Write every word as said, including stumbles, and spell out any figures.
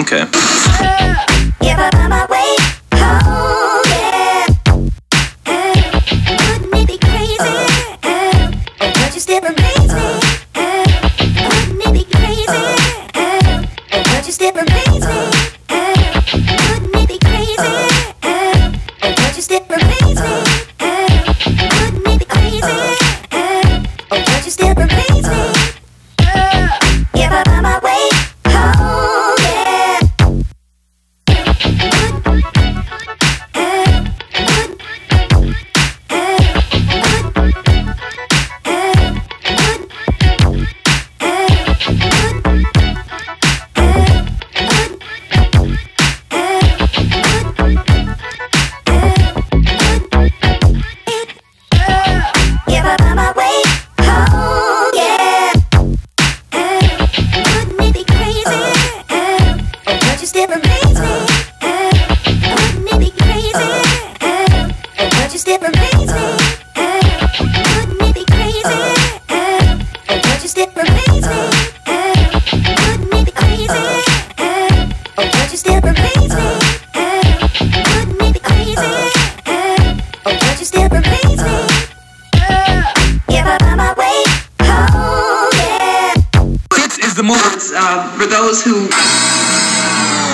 Okay. Yeah, but on my way home, yeah. Uh, wouldn't it be crazy? Uh, uh, but you still amaze me. Uh, wouldn't it be crazy? Uh, but you still amaze me. Uh, wouldn't it be crazy? Uh, but you still amaze me. Uh, wouldn't it be crazy? Uh, but you still amaze me. Uh, yeah, but on my way home. The moments uh, for those who